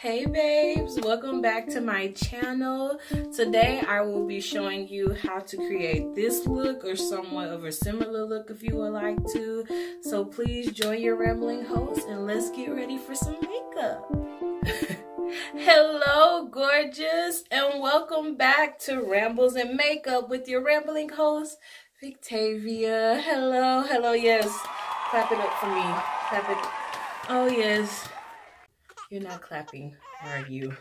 Hey babes, welcome back to my channel. Today I will be showing you how to create this look or somewhat of a similar look if you would like to. So please join your rambling host and let's get ready for some makeup. Hello gorgeous and welcome back to Rambles and Makeup with your rambling host Victavia. Hello, yes. Clap it up for me. Clap it. Oh yes. You're not clapping, are you?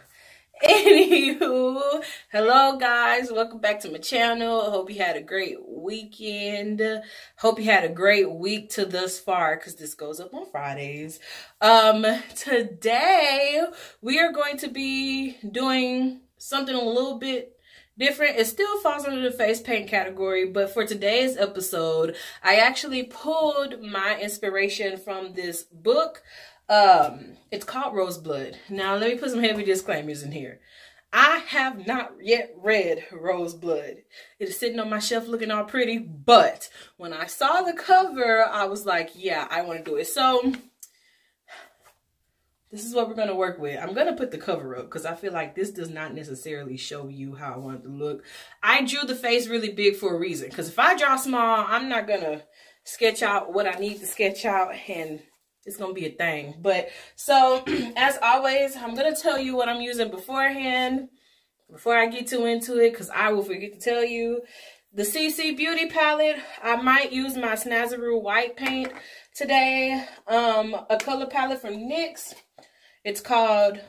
Anywho, hello guys, welcome back to my channel. I hope you had a great weekend. Hope you had a great week to thus far, because this goes up on Fridays. Today we are going to be doing something a little bit different. It still falls under the face paint category, but for today's episode, I actually pulled my inspiration from this book. It's called Roseblood. Now let me put some heavy disclaimers in here. I have not yet read Roseblood. It is sitting on my shelf looking all pretty, but when I saw the cover, I was like, yeah, I want to do it. So this is what we're going to work with. I'm going to put the cover up because I feel like this does not necessarily show you how I want it to look. I drew the face really big for a reason, because if I draw small, I'm not going to sketch out what I need to sketch out, and it's going to be a thing. But so as always, I'm going to tell you what I'm using beforehand, before I get too into it, because I will forget to tell you. The CC Beauty palette, I might use my Snazaroo white paint today. A color palette from Nyx. It's called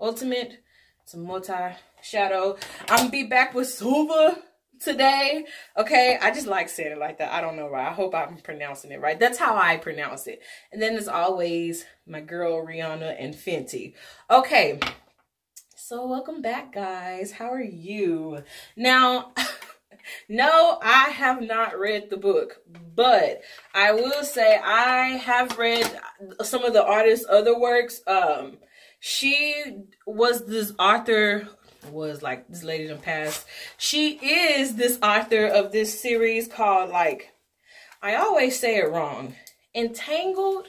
Ultimate. It's a multi-shadow. I'm going to be back with Suva today. Okay, I just like saying it like that. I don't know why. I hope I'm pronouncing it right. That's how I pronounce it. And then as always, my girl Rihanna and Fenty. Okay, so welcome back guys. How are you? Now no, I have not read the book, but I will say I have read some of the artist's other works. She was this author, was like this lady done passed. She is this author of this series called, like, I always say it wrong, Entangled,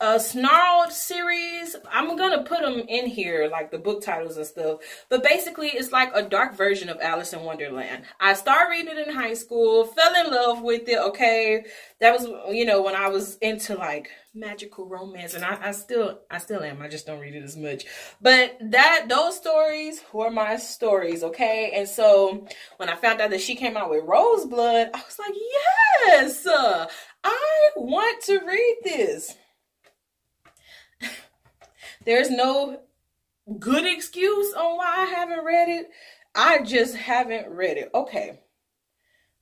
a Snarled series. I'm gonna put them in here, like the book titles and stuff, but basically it's like a dark version of Alice in Wonderland. I started reading it in high school, fell in love with it. Okay, that was, you know, when I was into like magical romance, and I still am. I just don't read it as much, but those stories were my stories. Okay, and so when I found out that she came out with Roseblood, I was like, yes, I want to read this. There's no good excuse on why I haven't read it. I just haven't read it. Okay,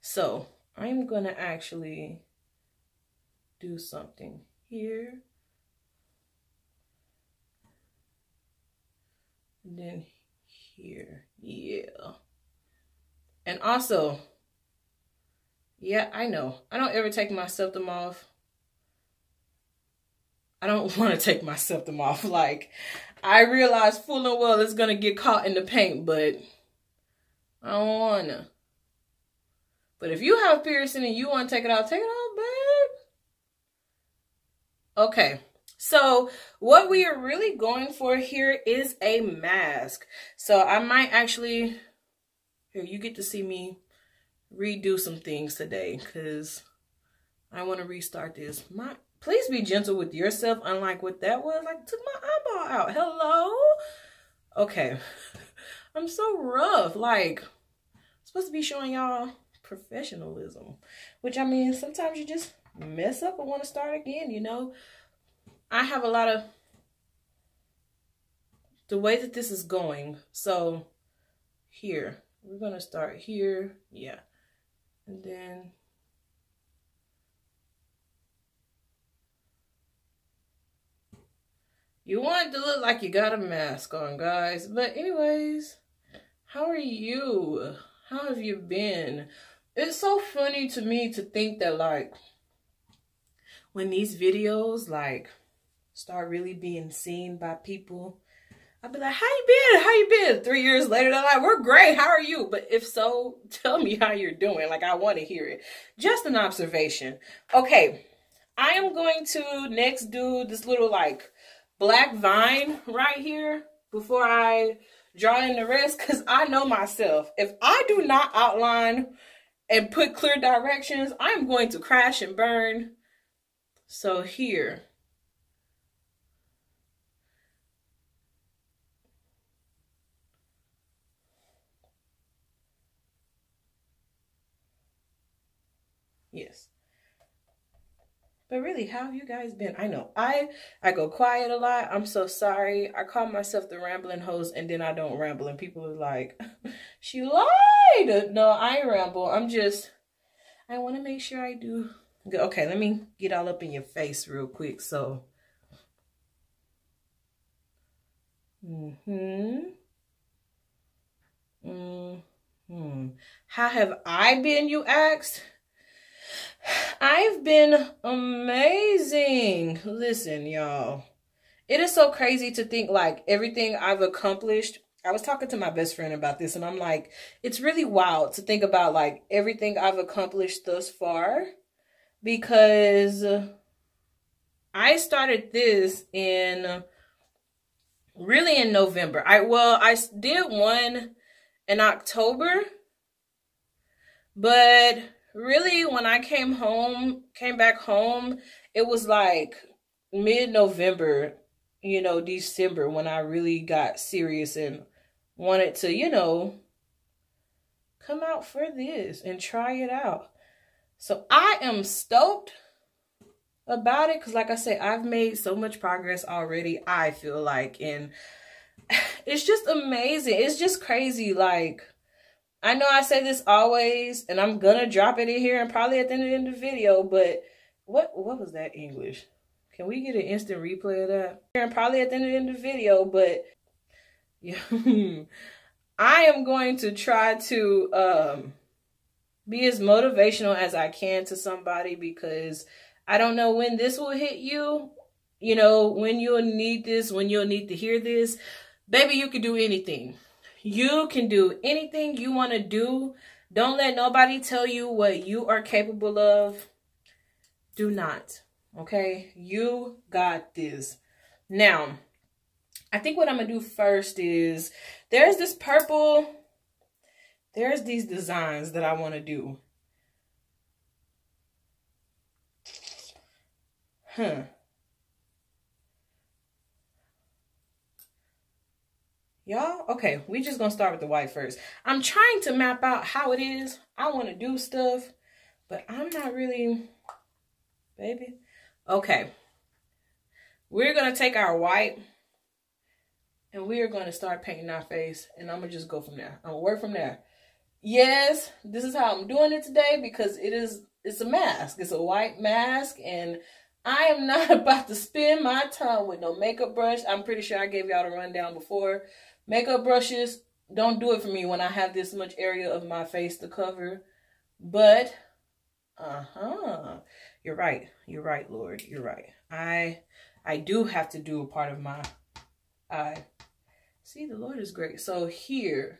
so I'm gonna actually do something here, and then here, yeah. And also, yeah, I know, I don't ever take my septum off. I don't want to take my septum off. Like, I realize full and well it's gonna get caught in the paint, but I don't wanna. But if you have piercing and you want to take it off, babe. Okay, so what we are really going for here is a mask. So I might actually, here, you get to see me redo some things today, because I want to restart this. Please be gentle with yourself, unlike what that was. Like, took my eyeball out. Hello? Okay, I'm so rough. Like, I'm supposed to be showing y'all professionalism, which, I mean, sometimes you just mess up and want to start again, you know? I have a lot of the way that this is going. So here, we're gonna start here, yeah, and then you want it to look like you got a mask on, guys. But anyways, how are you? How have you been? It's so funny to me to think that, like, when these videos, like, start really being seen by people, I'll be like, how you been? How you been? 3 years later, they're like, we're great. How are you? But if so, tell me how you're doing. Like, I want to hear it. Just an observation. Okay, I am going to next do this little, like, black vine right here before I draw in the rest, because I know myself. If I do not outline and put clear directions, I'm going to crash and burn. So here. Yes. But really, how have you guys been? I know I go quiet a lot. I'm so sorry. I call myself the rambling host, and then I don't ramble, and people are like, she lied. No, I ramble. I want to make sure I do. Okay, let me get all up in your face real quick. So, How have I been, you asked? I've been amazing. Listen, y'all, it is so crazy to think like everything I've accomplished. I was talking to my best friend about this, and I'm like, it's really wild to think about like everything I've accomplished thus far, because I started this in November. I did one in October, but really, when I came back home, it was like mid-November, you know, December, when I really got serious and wanted to, you know, come out for this and try it out. So I am stoked about it, because like I said, I've made so much progress already, I feel like, and it's just amazing. It's just crazy, like, I know I say this always, and I'm gonna drop it in here and probably at the end of the video, but what was that English? Can we get an instant replay of that? And probably at the end of the video, but yeah. I am going to try to be as motivational as I can to somebody, because I don't know when this will hit you, you know, when you'll need this, when you'll need to hear this. Baby, you can do anything. You can do anything you want to do. Don't let nobody tell you what you are capable of. Do not. Okay? You got this. Now, I think what I'm going to do first is there's this purple. There's these designs that I want to do. Y'all, okay, we just gonna start with the white first. I'm trying to map out how it is. I want to do stuff, but I'm not really, baby. Okay, we're gonna take our white and we are gonna start painting our face, and I'm gonna just go from there. I'm gonna work from there. Yes, this is how I'm doing it today, because it's a mask. It's a white mask, and I am not about to spend my time with no makeup brush. I'm pretty sure I gave y'all the rundown before. Makeup brushes don't do it for me when I have this much area of my face to cover. But, you're right. You're right, Lord. You're right. I do have to do a part of my eye. See, the Lord is great. So here,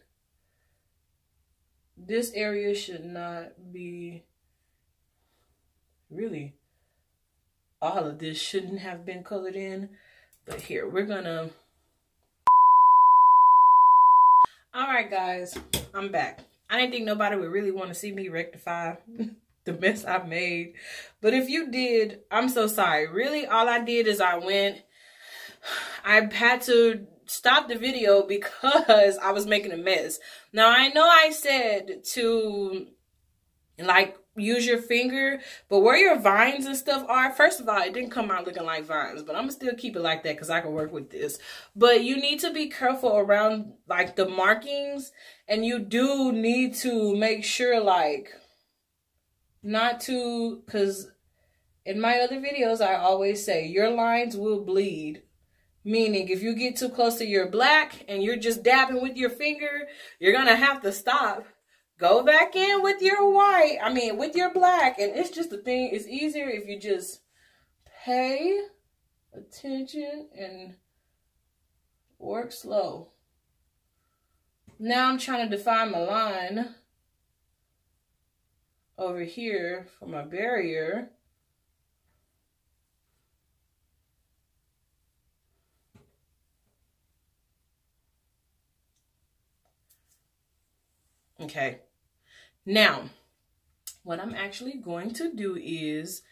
this area should not be really... All of this shouldn't have been colored in, but here, we're gonna... All right, guys, I'm back. I didn't think nobody would really want to see me rectify the mess I made, but if you did, I'm so sorry. Really, all I did is I had to stop the video because I was making a mess. Now, I know I said to, like, use your finger, but where your vines and stuff are, first of all, it didn't come out looking like vines, but I'm gonna still keep it like that because I can work with this. But you need to be careful around like the markings, and you do need to make sure like not to, because in my other videos I always say your lines will bleed, meaning if you get too close to your black and you're just dabbing with your finger, you're gonna have to stop. Go back in with your white, with your black, and it's just the thing. It's easier if you just pay attention and work slow. Now I'm trying to define my line over here for my barrier. Okay. Now, what I'm actually going to do is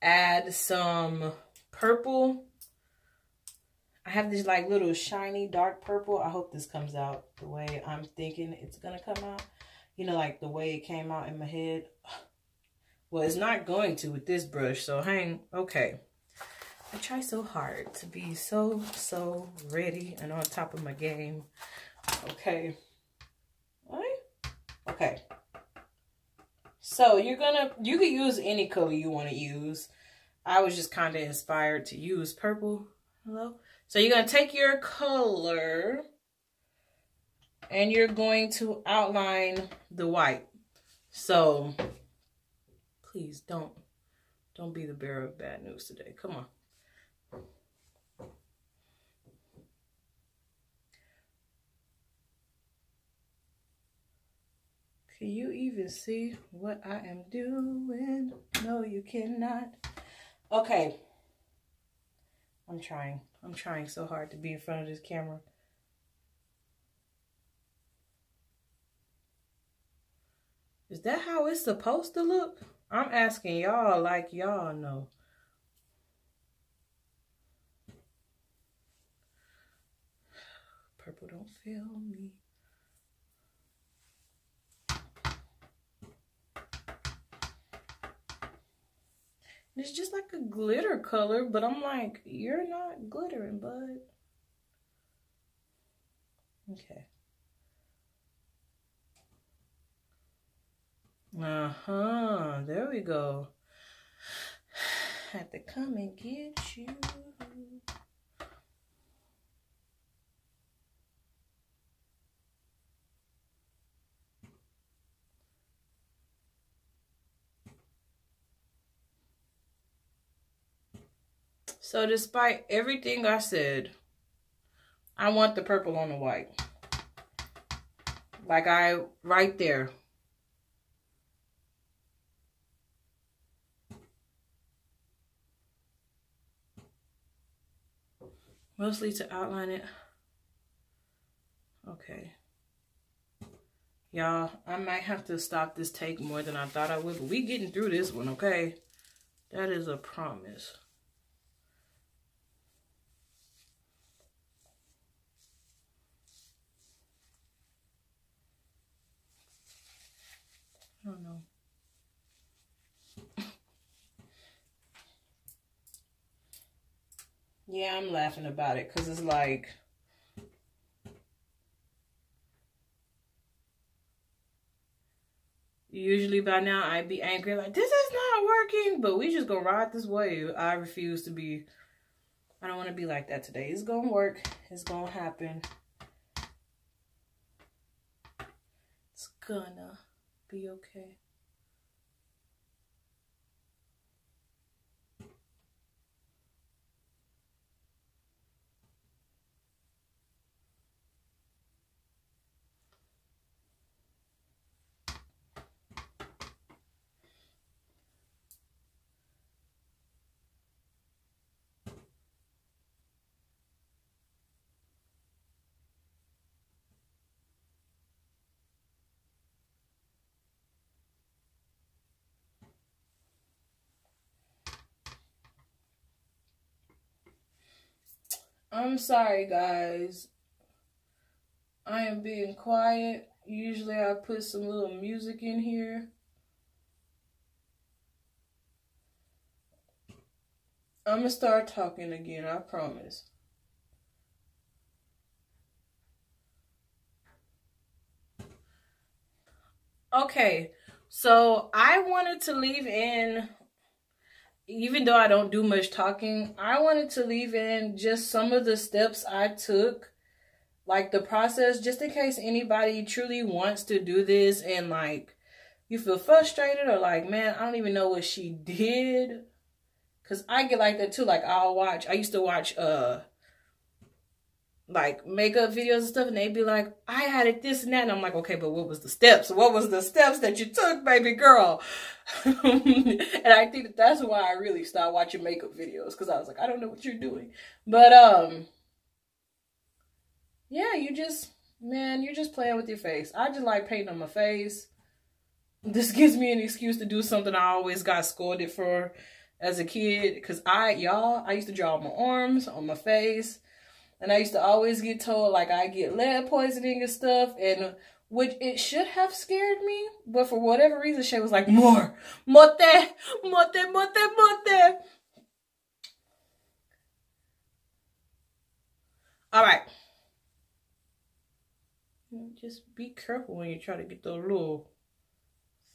add some purple. I have this like little shiny dark purple. I hope this comes out the way I'm thinking it's going to come out. You know, like the way it came out in my head. Well, it's not going to with this brush, so hang. Okay. I try so hard to be so ready and on top of my game. Okay. All right. Okay. So you could use any color you want to use. I was just kind of inspired to use purple. Hello. So you're going to take your color and you're going to outline the white. So please don't be the bearer of bad news today. Come on. Can you even see what I am doing? No, you cannot. Okay. I'm trying. I'm trying so hard to be in front of this camera. Is that how it's supposed to look? I'm asking y'all like y'all know. Purple don't fail me. It's just like a glitter color, but I'm like, you're not glittering, bud. Okay. Uh-huh. There we go. Have to come and get you. So despite everything I said, I want the purple on the white. Like right there. Mostly to outline it. Okay. Y'all, I might have to stop this take more than I thought I would, but we getting through this one, okay? That is a promise. I don't know. Yeah, I'm laughing about it because it's like, usually by now I'd be angry like, this is not working, but we just gonna ride this wave. I refuse to be, I don't want to be like that today. It's gonna work. It's gonna happen. It's gonna be okay. I'm sorry, guys. I am being quiet. Usually I put some little music in here. I'm gonna start talking again, I promise. Okay, so I wanted to leave in, even though I don't do much talking, I wanted to leave in just some of the steps I took, like the process, just in case anybody truly wants to do this and like you feel frustrated or like, man, I don't even know what she did. Cause I get like that too. Like I used to watch like makeup videos and stuff, and they'd be like, I had it this and that, and I'm like, okay, but what was the steps? What was the steps that you took, baby girl? And I think that that's why I really started watching makeup videos, because I was like, I don't know what you're doing. But yeah, you just Man, you're just playing with your face. I just like painting on my face. This gives me an excuse to do something I always got scolded for as a kid. Because I used to draw on my arms, on my face. And I used to always get told, like, I get lead poisoning and stuff. And which it should have scared me. But for whatever reason, Shay was like, more. Mote. All right. Just be careful when you try to get those little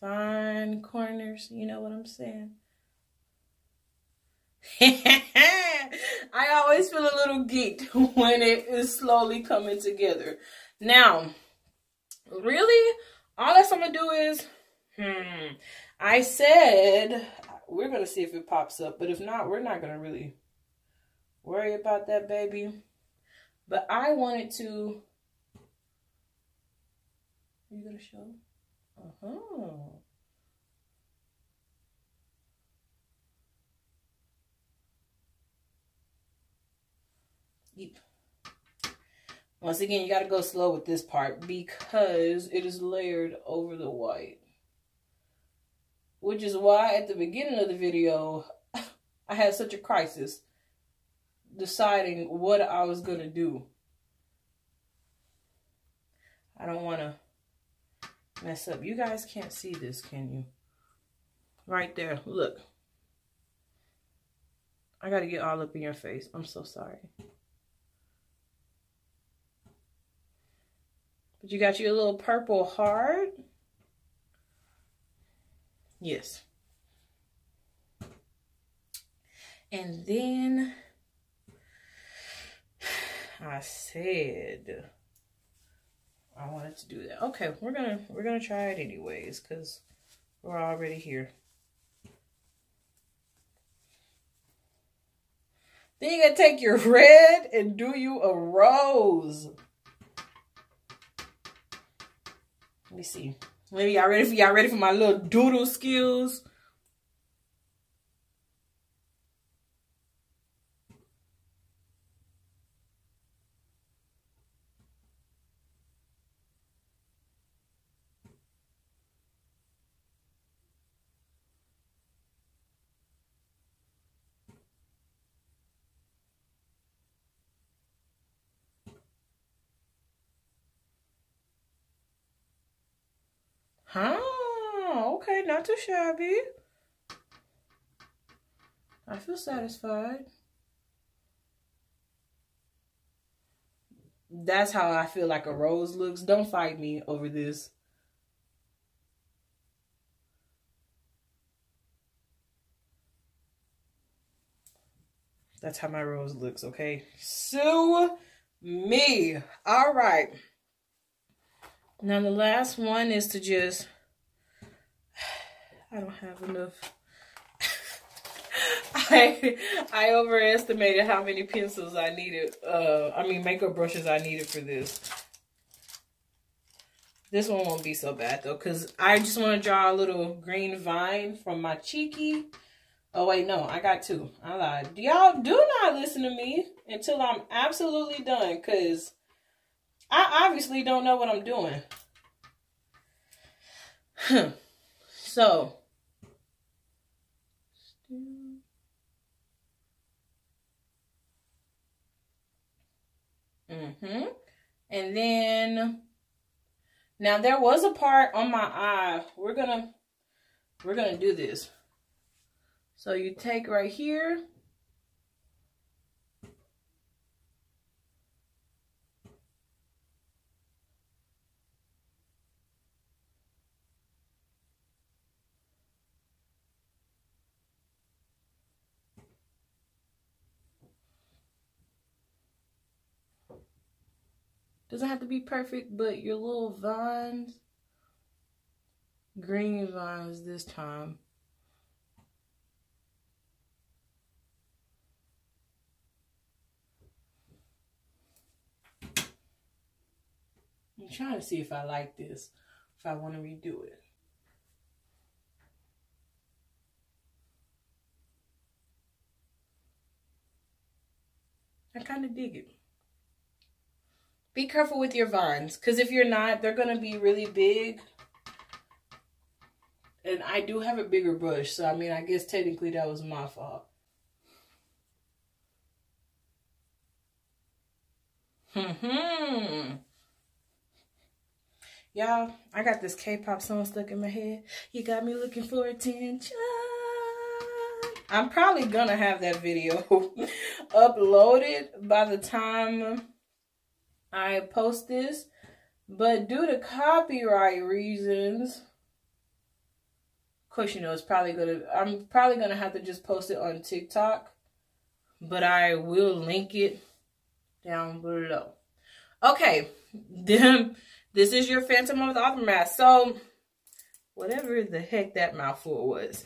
fine corners. You know what I'm saying? I always feel a little geeked when it is slowly coming together. Now, really, all that's I'm going to do is, I said, we're going to see if it pops up. But if not, we're not going to really worry about that, baby. But I wanted to. Are you going to show? Uh-huh. Yep. Once again, you got to go slow with this part because it is layered over the white. Which is why at the beginning of the video, I had such a crisis deciding what I was going to do. I don't want to mess up. You guys can't see this, can you? Right there. Look. I got to get all up in your face. I'm so sorry. But you got your little purple heart. Yes. And then I said I wanted to do that. Okay, we're gonna try it anyways, because we're already here. Then you're gonna take your red and do you a rose. Let me see. Maybe y'all ready for my little doodle skills? Oh, okay, not too shabby. I feel satisfied. That's how I feel like a rose looks. Don't fight me over this. That's how my rose looks, okay? Sue me. All right. Now the last one is to just, I don't have enough. I overestimated how many pencils I needed, makeup brushes I needed for this. This one won't be so bad though, because I just want to draw a little green vine from my cheeky. Oh wait, no, I got two. I lied. Y'all do not listen to me until I'm absolutely done, because I obviously don't know what I'm doing. So. And then. Now there was a part on my eye. We're gonna do this. So you take right here. Doesn't have to be perfect, but your little vines, green vines this time. I'm trying to see if I like this, if I want to redo it. I kind of dig it. Be careful with your vines, because if you're not, they're going to be really big. And I do have a bigger brush, so I mean, I guess technically that was my fault. Y'all, I got this K-pop song stuck in my head. You got me looking for attention. I'm probably gonna have that video uploaded by the time I post this, but due to copyright reasons, of course, you know, it's probably gonna, I'm probably gonna have to just post it on TikTok, but I will link it down below. Okay, then this is your Phantom of the Opera mask. So whatever the heck that mouthful was,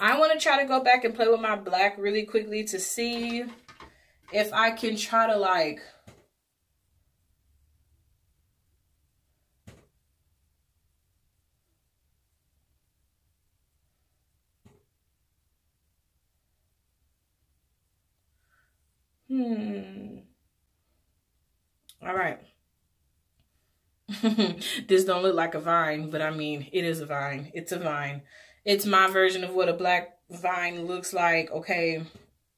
I want to try to go back and play with my black really quickly to see if I can try to like all right. This don't look like a vine, but I mean, it is a vine. It's a vine. It's my version of what a black vine looks like. Okay,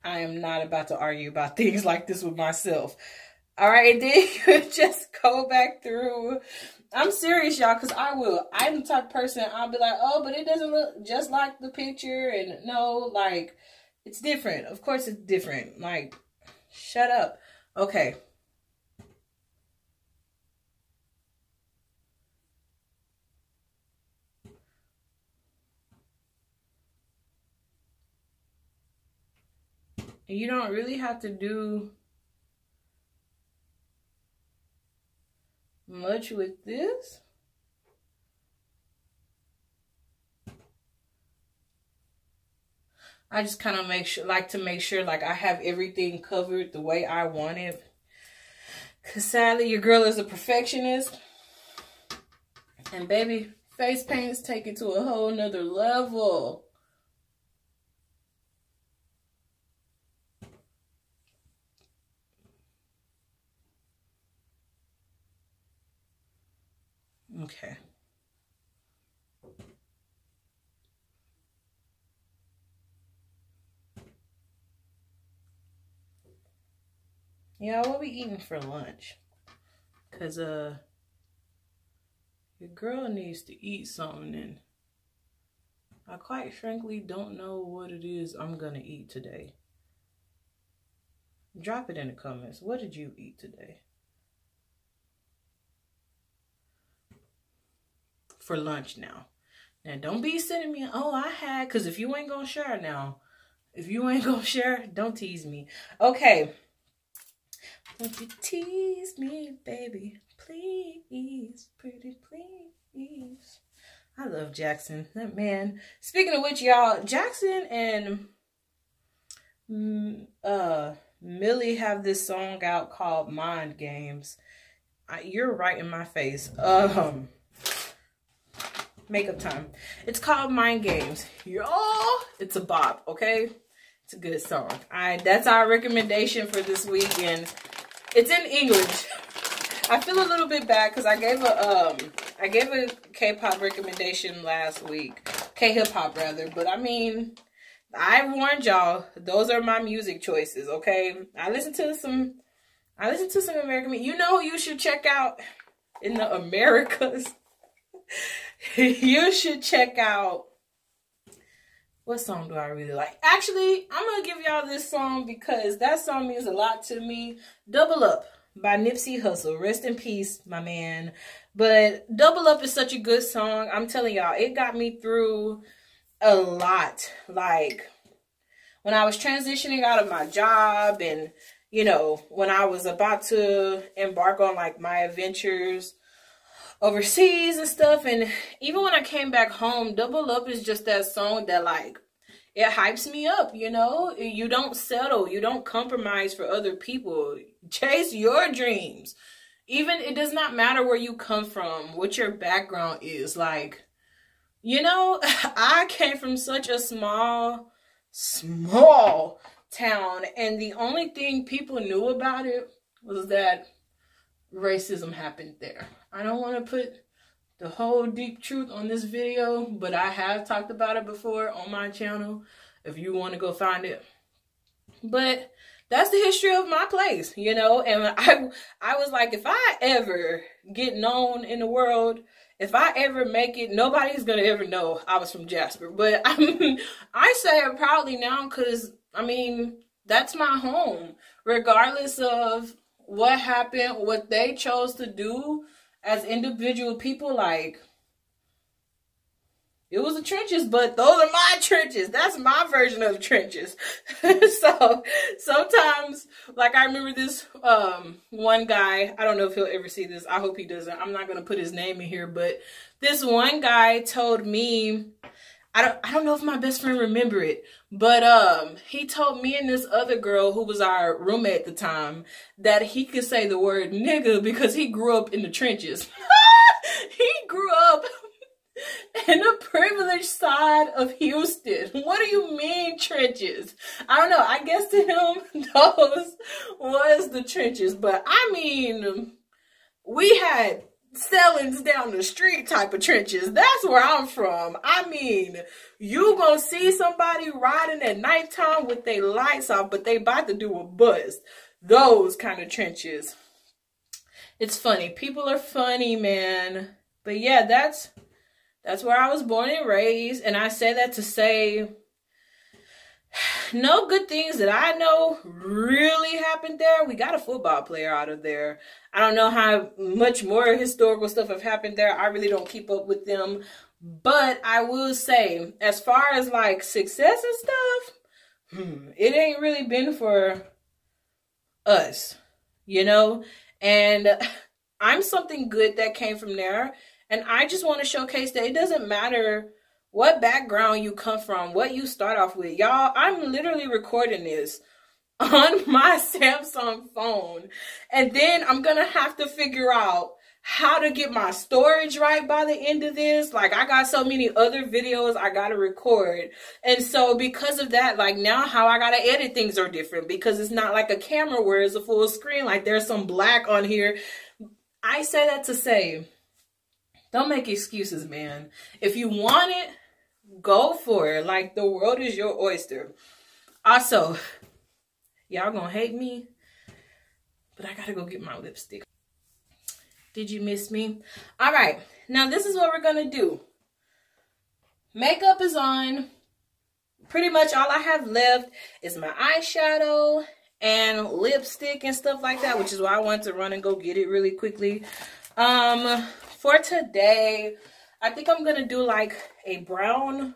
I am not about to argue about things like this with myself. All right, then you just go back through. I'm serious, y'all, because I will. I'm the type of person, I'll be like, oh, but it doesn't look just like the picture. And no, like, it's different. Of course it's different. Like, shut up. Okay. You don't really have to do much with this. I just kind of make sure, like to make sure like I have everything covered the way I want it. Cause sadly your girl is a perfectionist. And baby, face paints take it to a whole nother level. Okay. Yeah, what we eating for lunch? Cause your girl needs to eat something, and I quite frankly don't know what it is I'm gonna eat today. Drop it in the comments. What did you eat today? For lunch now. Now don't be sending me, oh I had, because if you ain't gonna share now, if you ain't gonna share, don't tease me. Okay. Don't you tease me, baby. Please, pretty please. I love Jackson. That man. Speaking of which, y'all, Jackson and Millie have this song out called Mind Games. You're right in my face. Makeup time. It's called Mind Games. Y'all, it's a bop, okay? It's a good song. All right, that's our recommendation for this week, and it's in English. I feel a little bit bad because I gave a K-pop recommendation last week. K-hip-hop, rather. But, I mean, I warned y'all, those are my music choices, okay? I listen to some American, you know who you should check out in the Americas? You should check out, what song do I really like? Actually, I'm going to give y'all this song because that song means a lot to me. Double Up by Nipsey Hussle. Rest in peace, my man. But Double Up is such a good song. I'm telling y'all, it got me through a lot. Like, when I was transitioning out of my job and, you know, when I was about to embark on, like, my adventures overseas and stuff, and even when I came back home, Double Up is just that song that like it hypes me up. You know, you don't settle, you don't compromise for other people. Chase your dreams. Even it does not matter where you come from, what your background is. Like, you know, I came from such a small town, and the only thing people knew about it was that racism happened there. I don't want to put the whole deep truth on this video, but I have talked about it before on my channel if you want to go find it. But that's the history of my place, you know. And I was like, if I ever get known in the world, if I ever make it, nobody's gonna ever know I was from Jasper. But I mean, I say it proudly now because, I mean, that's my home. Regardless of what happened, what they chose to do as individual people, like, it was the trenches, but those are my trenches. That's my version of trenches. So sometimes, like, I remember this one guy, I don't know if he'll ever see this. I hope he doesn't. I'm not going to put his name in here, but this one guy told me, I don't know if my best friend remember it, but he told me and this other girl who was our roommate at the time that he could say the word nigga because he grew up in the trenches. He grew up in the privileged side of Houston. What do you mean trenches? I don't know. I guess to him, those was the trenches. But I mean, we had sellings down the street type of trenches. That's where I'm from. I mean, you gonna see somebody riding at nighttime with their lights off, but they about to do a bust. Those kind of trenches. It's funny. People are funny, man. But yeah, that's where I was born and raised, and I say that to say no good things that I know really happened there. We got a football player out of there. I don't know how much more historical stuff have happened there. I really don't keep up with them. But I will say, as far as like success and stuff, it ain't really been for us, you know? And I'm something good that came from there. And I just want to showcase that it doesn't matter what background you come from, what you start off with. Y'all, I'm literally recording this on my Samsung phone. And then I'm going to have to figure out how to get my storage right by the end of this. Like, I got so many other videos I got to record. And so because of that, like, now how I got to edit things are different because it's not like a camera where it's a full screen. Like, there's some black on here. I say that to say, don't make excuses, man. If you want it, go for it. Like, the world is your oyster. Also, y'all gonna hate me, but I gotta go get my lipstick. Did you miss me? All right, now this is what we're gonna do. Makeup is on. Pretty much all I have left is my eyeshadow and lipstick and stuff like that, which is why I wanted to run and go get it really quickly. For today, I think I'm gonna do like a brown,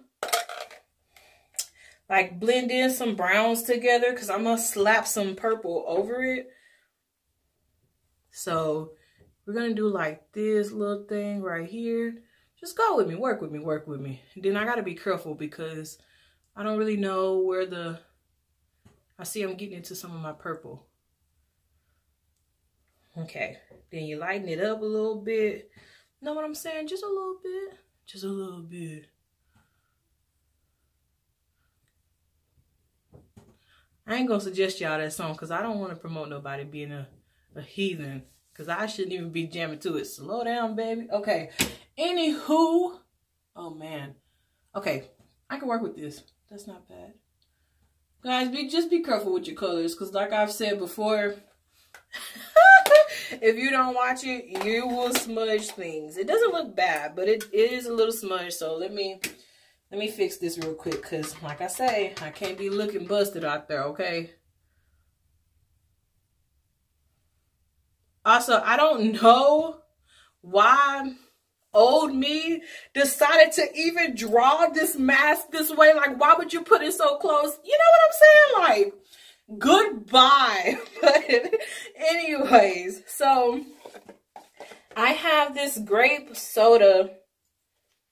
like blend in some browns together because I'm gonna slap some purple over it. So we're gonna do like this little thing right here. Just go with me, work with me, work with me. And then I gotta be careful because I don't really know where the, I see I'm getting into some of my purple. Okay, then you lighten it up a little bit. Know what I'm saying? Just a little bit. Just a little bit. I ain't gonna suggest y'all that song because I don't want to promote nobody being a heathen because I shouldn't even be jamming to it. Slow down, baby. Okay. Anywho. Oh, man. Okay. I can work with this. That's not bad. Guys, just be careful with your colors because like I've said before, if you don't watch it, you will smudge things. It doesn't look bad, but it is a little smudged. So let me fix this real quick because, like I say, I can't be looking busted out there, okay? Also, I don't know why old me decided to even draw this mask this way. Like, why would you put it so close? You know what I'm saying? Like, goodbye. But anyways, so I have this grape soda.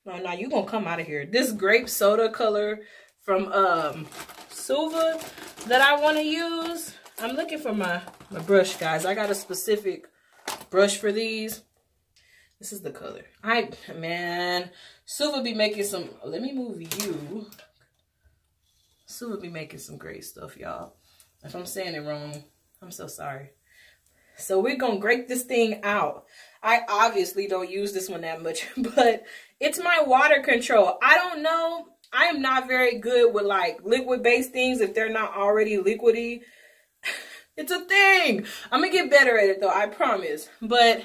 No, no, you gonna come out of here. This grape soda color from Suva that I want to use. I'm looking for my brush, guys. I got a specific brush for these. This is the color. Suva be making some. Let me move you. Suva be making some great stuff, y'all. If I'm saying it wrong, I'm so sorry. So we're going to break this thing out. I obviously don't use this one that much, but it's my water control. I don't know. I am not very good with like liquid-based things if they're not already liquidy. It's a thing. I'm going to get better at it though, I promise. But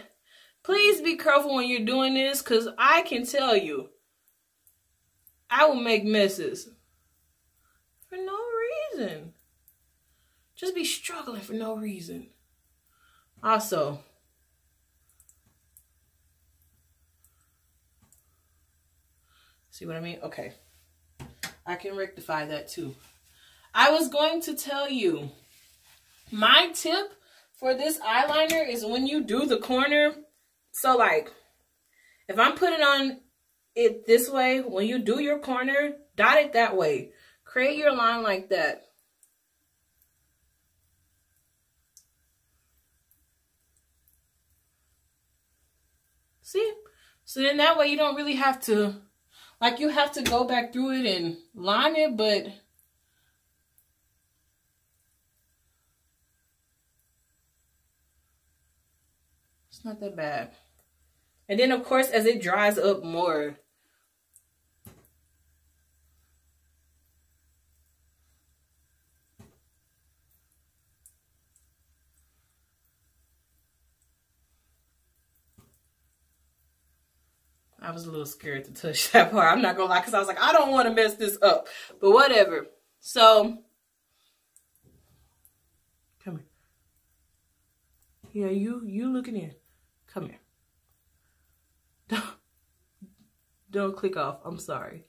please be careful when you're doing this, because I can tell you, I will make messes for no reason. Just be struggling for no reason. Also, see what I mean? Okay. I can rectify that too. I was going to tell you, my tip for this eyeliner is when you do the corner. So like, if I'm putting on it this way, when you do your corner, dot it that way. Create your line like that. See? So then that way you don't really have to, like, you have to go back through it and line it, but it's not that bad. And then, of course, as it dries up more, I was a little scared to touch that part. I'm not gonna lie, because I was like, I don't want to mess this up. But whatever. So, come here. Yeah, you looking in. Come here. Don't click off. I'm sorry.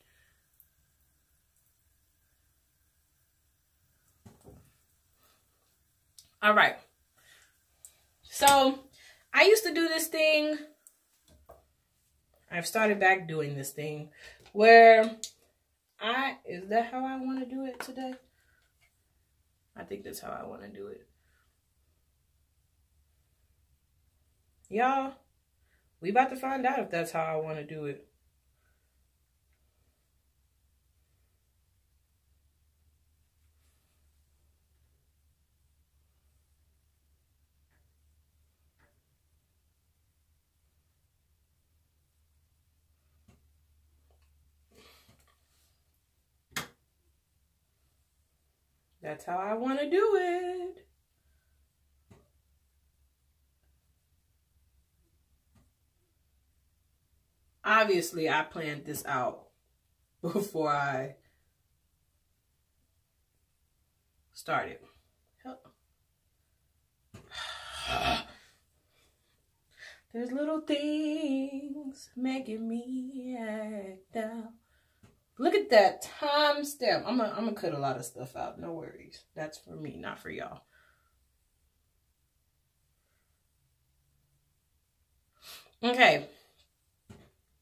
All right. So, I used to do this thing. I've started back doing this thing where is that how I want to do it today? I think that's how I want to do it. Y'all, we about to find out if that's how I want to do it. That's how I want to do it. Obviously, I planned this out before I started. There's little things making me act out. Look at that time stamp. I'm gonna cut a lot of stuff out. No worries. That's for me, not for y'all. Okay.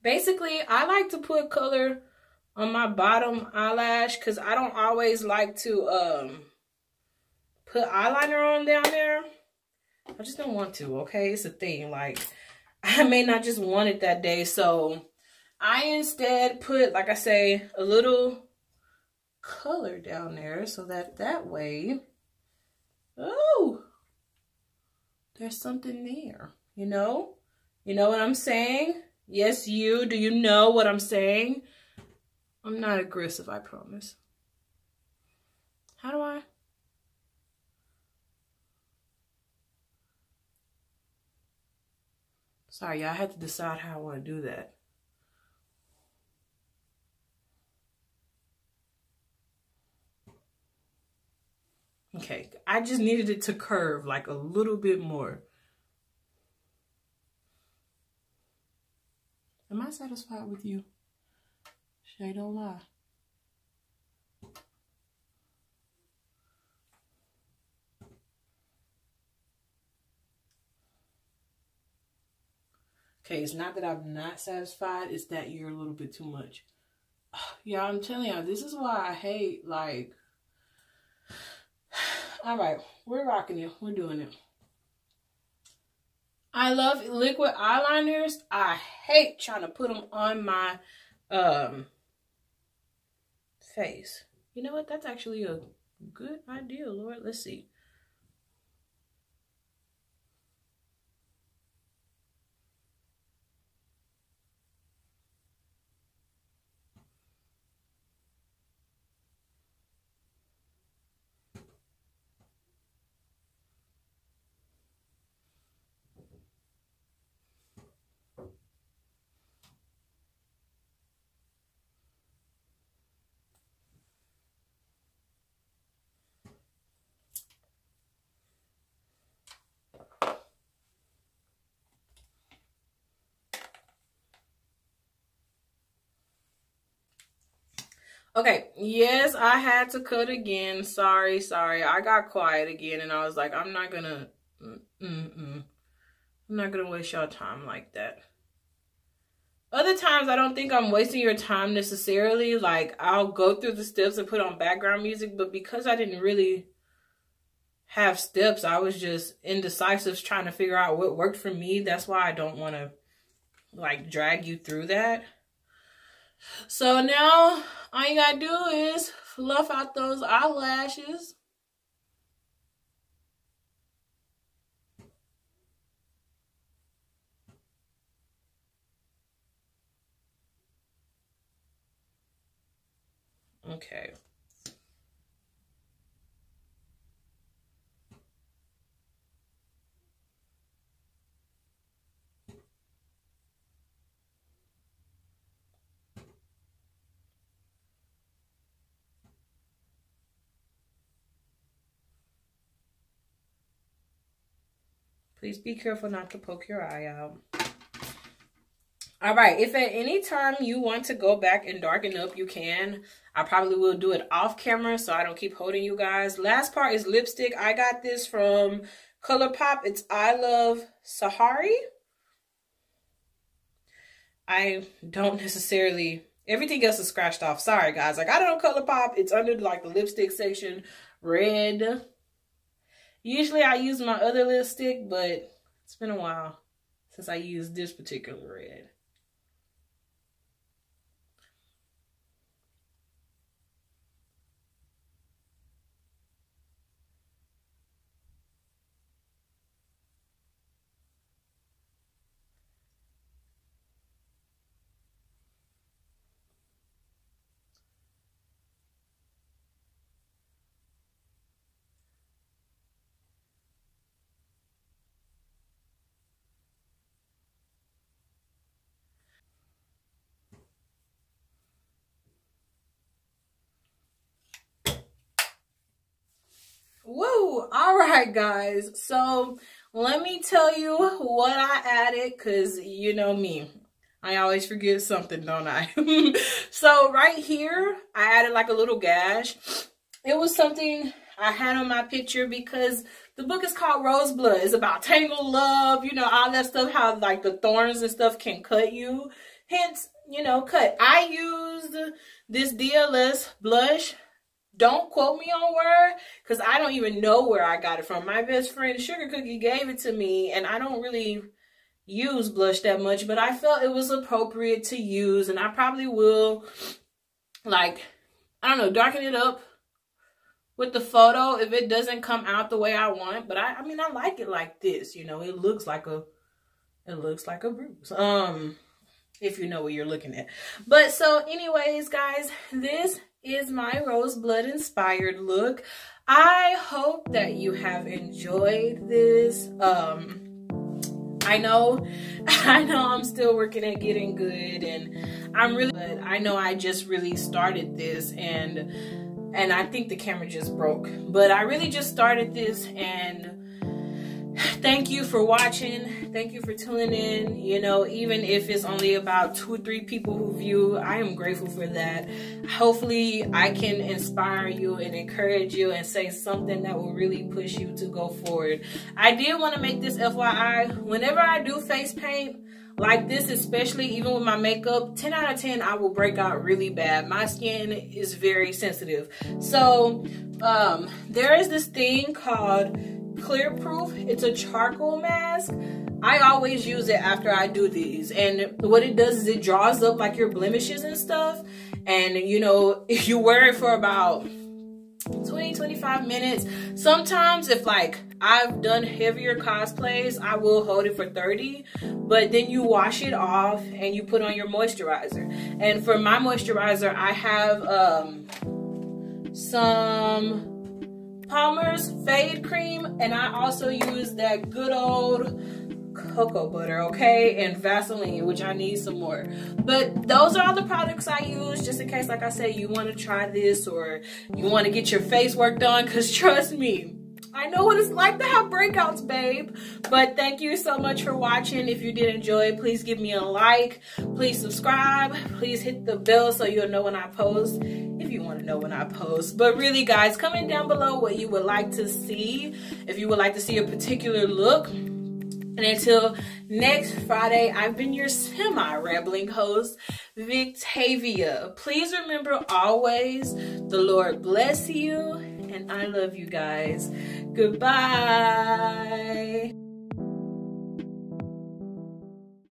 Basically, I like to put color on my bottom eyelash because I don't always like to put eyeliner on down there. I just don't want to, okay? It's a thing. Like, I may not just want it that day, so I instead put, like I say, a little color down there so that way, oh, there's something there, you know? You know what I'm saying? Yes, you. Do you know what I'm saying? I'm not aggressive, I promise. How do I? Sorry, y'all, I had to decide how I want to do that. Okay, I just needed it to curve like a little bit more. Am I satisfied with you? Shay, don't lie. Okay, it's not that I'm not satisfied, it's that you're a little bit too much. Yeah, I'm telling y'all, this is why I hate, like, all right, we're rocking it. We're doing it. I love liquid eyeliners. I hate trying to put them on my face. You know what? That's actually a good idea, Lord. Let's see. Okay, yes, I had to cut again. Sorry. I got quiet again and I was like, I'm not gonna waste y'all time like that. Other times I don't think I'm wasting your time necessarily. Like, I'll go through the steps and put on background music, but because I didn't really have steps, I was just indecisive trying to figure out what worked for me. That's why I don't want to like drag you through that. So now all you gotta do is fluff out those eyelashes. Okay. Please be careful not to poke your eye out. All right, if at any time you want to go back and darken up, you can. I probably will do it off camera so I don't keep holding you guys. Last part is lipstick. I got this from ColourPop. It's I Love Sahari. I don't necessarily, everything else is scratched off. Sorry, guys. I got it on ColourPop. It's under like the lipstick section, red. Usually I use my other lipstick, but it's been a while since I used this particular red. Whoa, all right, guys. So let me tell you what I added, because you know me. I always forget something, don't I? So right here, I added like a little gash. It was something I had on my picture because the book is called Roseblood. It's about tangled love, you know, all that stuff, how like the thorns and stuff can cut you. Hence, you know, cut. I used this DLS blush. Don't quote me on word, because I don't even know where I got it from. My best friend, Sugar Cookie, gave it to me, and I don't really use blush that much, but I felt it was appropriate to use, and I probably will, like, I don't know, darken it up with the photo if it doesn't come out the way I want, but I mean, I like it like this, you know, it looks like a bruise, if you know what you're looking at. But so anyways, guys, this is my Roseblood inspired look. I hope that you have enjoyed this. I know I'm still working at getting good, and but I know I just really started this, and I think the camera just broke, but I really just started this. And thank you for watching. Thank you for tuning in. You know, even if it's only about 2 or 3 people who view, I am grateful for that. Hopefully I can inspire you and encourage you and say something that will really push you to go forward. I did want to make this FYI. Whenever I do face paint, like this especially, even with my makeup, 10 out of 10, I will break out really bad. My skin is very sensitive. So there is this thing called Clear Proof. It's a charcoal mask. I always use it after I do these, and what it does is it draws up like your blemishes and stuff, and you know, if you wear it for about 20-25 minutes, sometimes if like I've done heavier cosplays, I will hold it for 30, but then you wash it off and you put on your moisturizer. And for my moisturizer, I have some Palmer's Fade Cream, and I also use that good old cocoa butter, okay, and Vaseline, which I need some more. But those are all the products I use, just in case, like I said, you want to try this or you want to get your face worked on, because trust me, I know what it's like to have breakouts, babe. But thank you so much for watching. If you did enjoy, please give me a like, please subscribe, please hit the bell so you'll know when I post. if you want to know when I post. But really guys, comment down below what you would like to see, if you would like to see a particular look. And until next Friday, I've been your semi-rambling host, Victavia. Please remember always, the Lord bless you, and I love you guys. Goodbye.